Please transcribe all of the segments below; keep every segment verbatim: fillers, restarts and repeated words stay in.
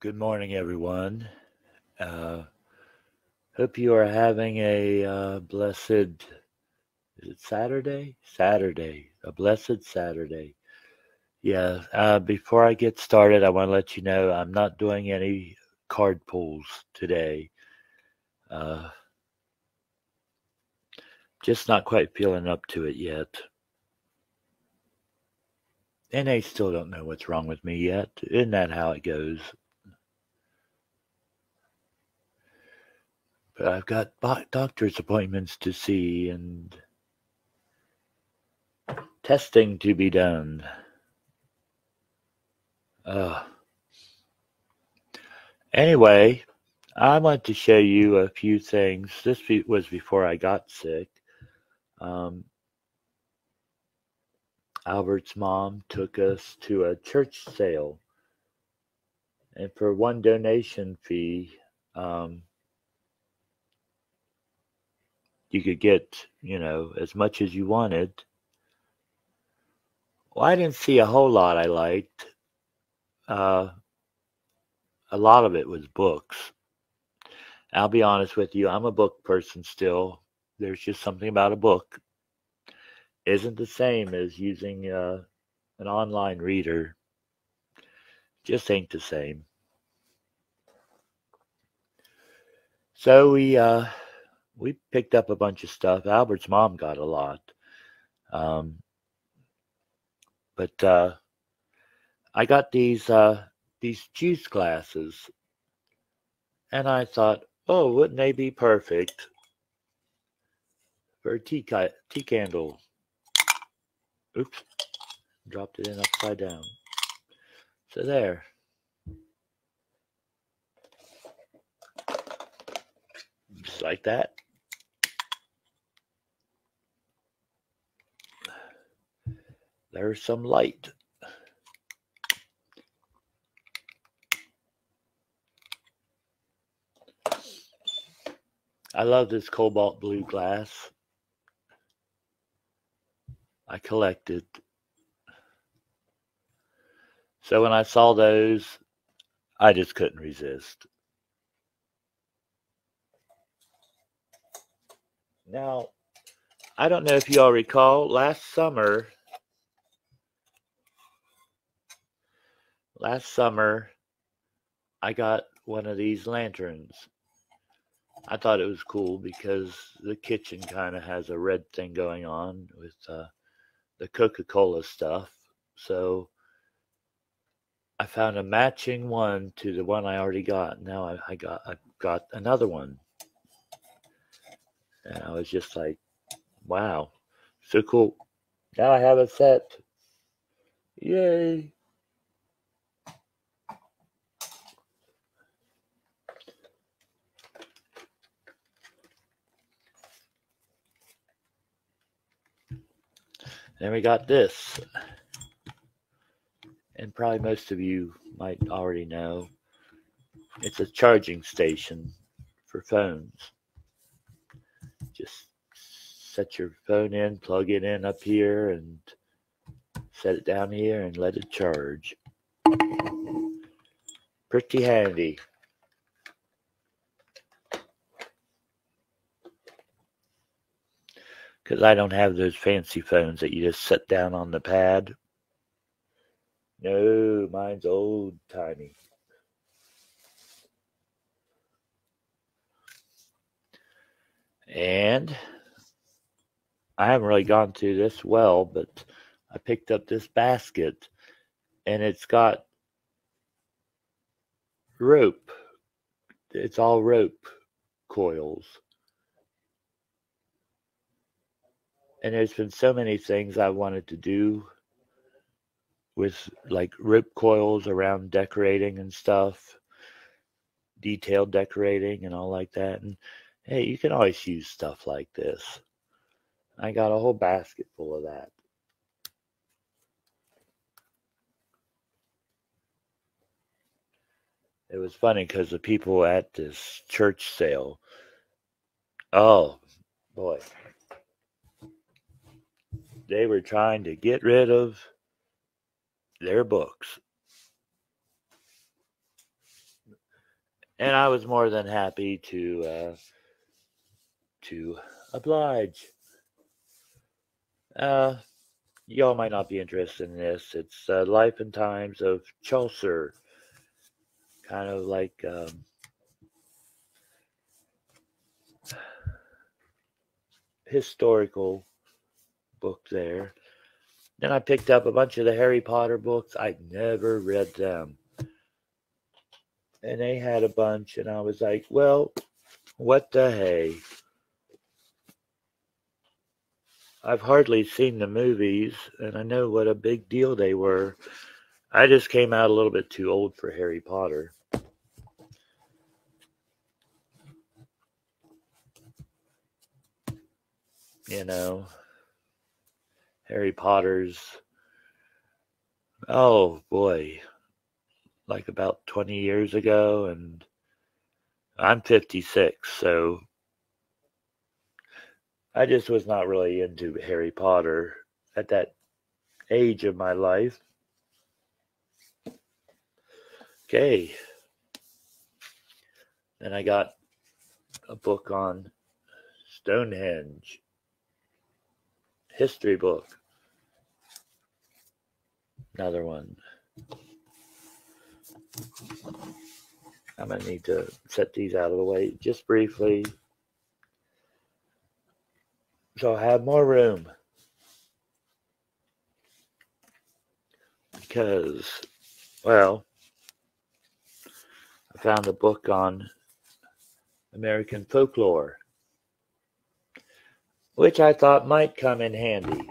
Well, good morning, everyone. Uh, hope you are having a uh, blessed, is it Saturday? Saturday, a blessed Saturday. Yeah, uh, before I get started, I want to let you know I'm not doing any card pulls today. Uh, just not quite feeling up to it yet. And they still don't know what's wrong with me yet. Isn't that how it goes? But I've got doctor's appointments to see and testing to be done. Uh, anyway, I want to show you a few things. This was before I got sick. Um, Albert's mom took us to a church sale. And for one donation fee, um, you could get, you know, as much as you wanted. Well, I didn't see a whole lot I liked. Uh, a lot of it was books. I'll be honest with you, I'm a book person still. There's just something about a book. Isn't the same as using uh, an online reader. Just ain't the same. So we... Uh, We picked up a bunch of stuff. Albert's mom got a lot. Um, but uh, I got these uh, these juice glasses. And I thought, oh, wouldn't they be perfect for a tea, tea candle? Oops. Dropped it in upside down. So there. Just like that. There's some light. I love this cobalt blue glass. I collect it. So when I saw those, I just couldn't resist. Now, I don't know if you all recall, last summer... Last summer, I got one of these lanterns. I thought it was cool because the kitchen kind of has a red thing going on with uh, the Coca-Cola stuff. So I found a matching one to the one I already got. Now I, I got I got another one, and I was just like, "Wow, so cool!" Now I have a set. Yay! Then we got this, and probably most of you might already know, it's a charging station for phones. Just set your phone in, plug it in up here, and set it down here and let it charge. Pretty handy. Because I don't have those fancy phones that you just set down on the pad. No, mine's old timey. And I haven't really gone through this well, but I picked up this basket. And it's got rope. It's all rope coils. And there's been so many things I wanted to do with, like, rope coils around decorating and stuff, detailed decorating and all like that. And, hey, you can always use stuff like this. I got a whole basket full of that. It was funny because the people at this church sale, oh, boy. They were trying to get rid of their books. And I was more than happy to uh, to oblige. Uh, y'all might not be interested in this. It's uh, Life and Times of Chaucer. Kind of like um, historical book there. Then I picked up a bunch of the Harry Potter books. I'd never read them. And they had a bunch, and I was like, well, what the hey? I've hardly seen the movies, and I know what a big deal they were. I just came out a little bit too old for Harry Potter. You know, Harry Potter's, oh boy, like about twenty years ago, and I'm fifty-six, so I just was not really into Harry Potter at that age of my life. Okay, then I got a book on Stonehenge, history book, another one. I'm going to need to set these out of the way just briefly, so I have more room, because, well, I found a book on American folklore, which I thought might come in handy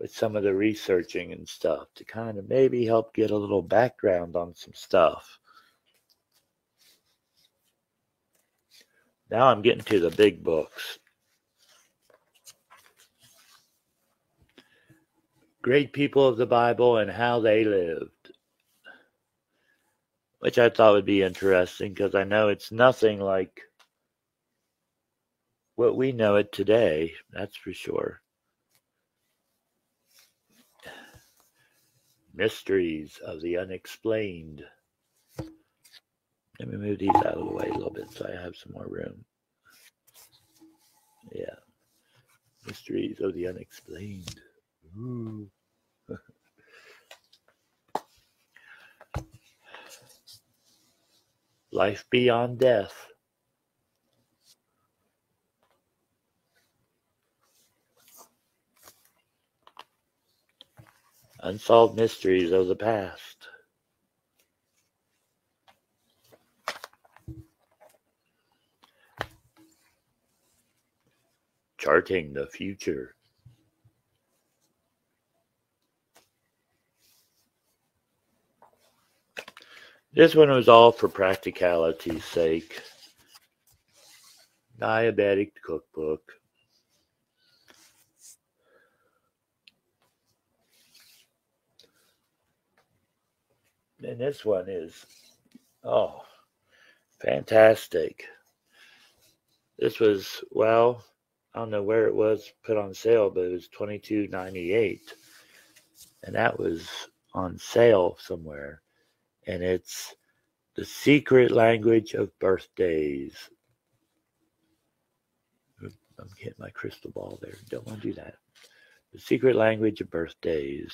with some of the researching and stuff to kind of maybe help get a little background on some stuff. Now I'm getting to the big books. Great People of the Bible and How They Lived, which I thought would be interesting because I know it's nothing like what we know it today, that's for sure. Mysteries of the Unexplained. Let me move these out of the way a little bit so I have some more room. Yeah. Mysteries of the Unexplained. Ooh. Life Beyond Death. Unsolved Mysteries of the Past. Charting the Future. This one was all for practicality's sake. Diabetic Cookbook. And this one is, oh, fantastic. This was, well, I don't know where it was put on sale, but it was twenty-two ninety-eight. And that was on sale somewhere. And it's The Secret Language of Birthdays. Oops, I'm hitting my crystal ball there. Don't want to do that. The Secret Language of Birthdays.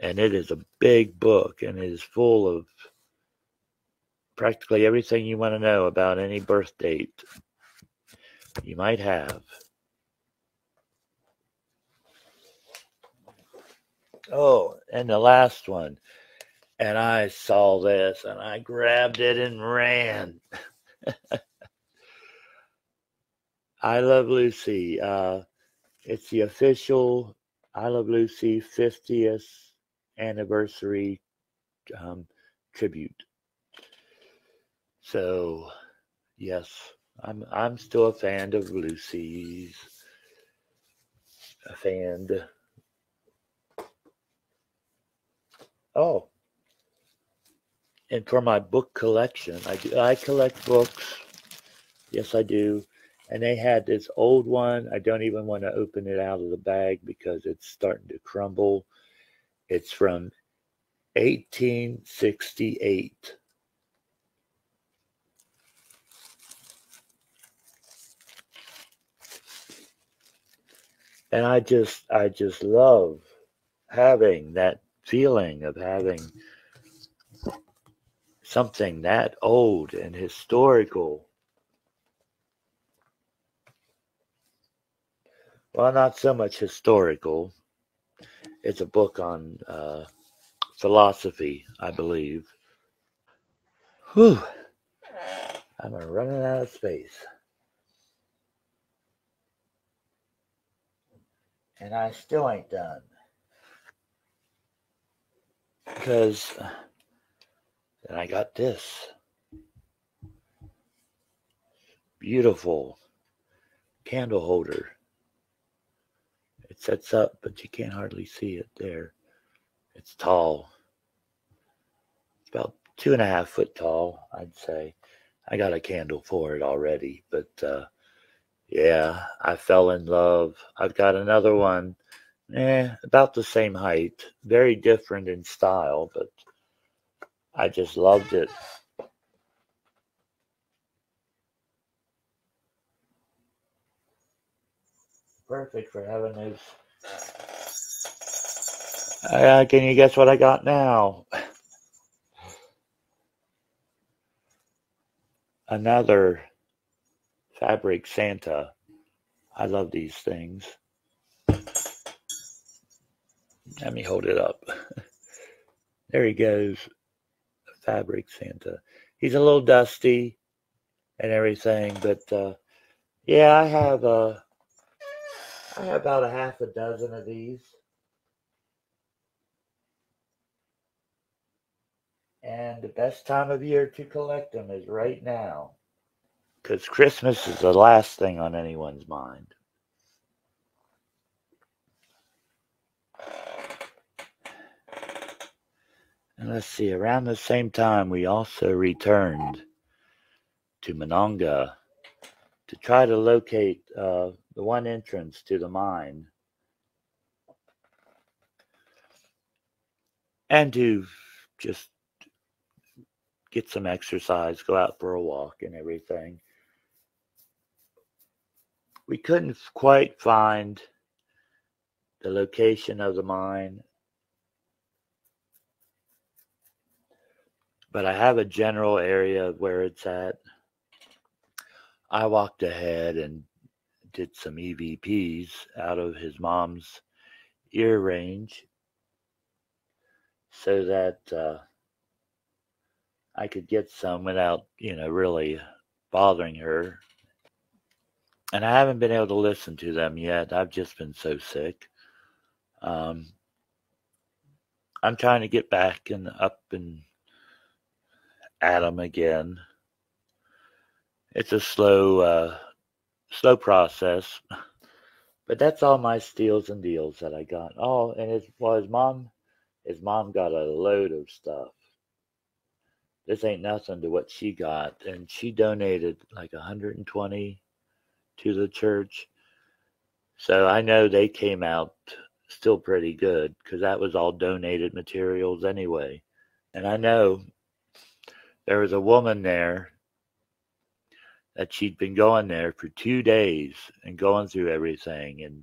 And it is a big book, and it is full of practically everything you want to know about any birth date you might have. Oh, and the last one. And I saw this, and I grabbed it and ran. I Love Lucy. Uh, it's the official I Love Lucy fiftieth anniversary um, tribute. So, yes, I'm I'm still a fan of Lucy's. A fan. Oh, and for my book collection, I do I collect books. Yes, I do. And they had this old one. I don't even want to open it out of the bag because it's starting to crumble. It's from eighteen sixty-eight. And I just, I just love having that feeling of having something that old and historical. Well, not so much historical. It's a book on uh, philosophy, I believe. Whew. I'm running out of space. And I still ain't done. Because then I got this. Beautiful candle holder. It sets up, but you can't hardly see it there. It's tall. It's about two and a half foot tall, I'd say. I got a candle for it already, but uh, yeah, I fell in love. I've got another one, eh, about the same height, very different in style, but I just loved it. Perfect for having those. Uh, can you guess what I got now? Another fabric Santa. I love these things. Let me hold it up. There he goes. Fabric Santa. He's a little dusty and everything, but uh, yeah, I have uh, I have about a half a dozen of these. And the best time of year to collect them is right now, because Christmas is the last thing on anyone's mind. And let's see, around the same time, we also returned to Monongah to try to locate uh, the one entrance to the mine and to just get some exercise, go out for a walk and everything. We couldn't quite find the location of the mine, but I have a general area of where it's at. I walked ahead and did some E V Ps out of his mom's ear range so that uh, I could get some without, you know, really bothering her. And I haven't been able to listen to them yet. I've just been so sick. Um, I'm trying to get back and up and at them again. It's a slow, uh, slow process. But that's all my steals and deals that I got. Oh, and his, well, his mom, his mom got a load of stuff. This ain't nothing to what she got. And she donated like one hundred twenty to the church. So I know they came out still pretty good, because that was all donated materials anyway. And I know there was a woman there that she'd been going there for two days and going through everything and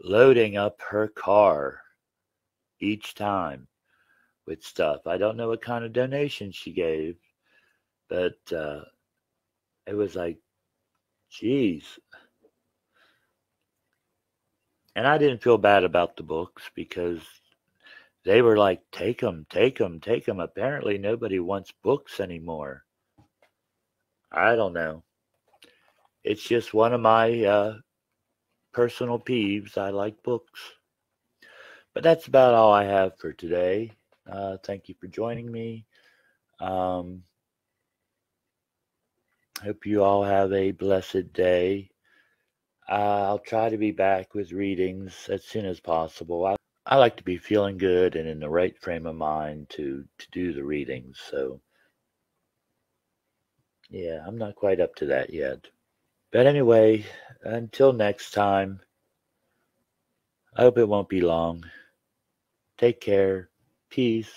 loading up her car each time with stuff. I don't know what kind of donation she gave, but uh, it was like, geez. And I didn't feel bad about the books, because they were like, take them, take them, take them. Apparently nobody wants books anymore. I don't know. It's just one of my uh, personal peeves. I like books. But that's about all I have for today. Uh, thank you for joining me. Um, hope you all have a blessed day. Uh, I'll try to be back with readings as soon as possible. I, I like to be feeling good and in the right frame of mind to, to do the readings. So, yeah, I'm not quite up to that yet. But anyway, until next time, I hope it won't be long. Take care. Peace.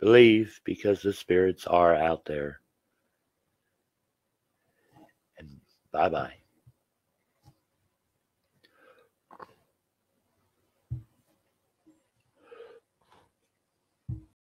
Believe, because the spirits are out there. And bye-bye.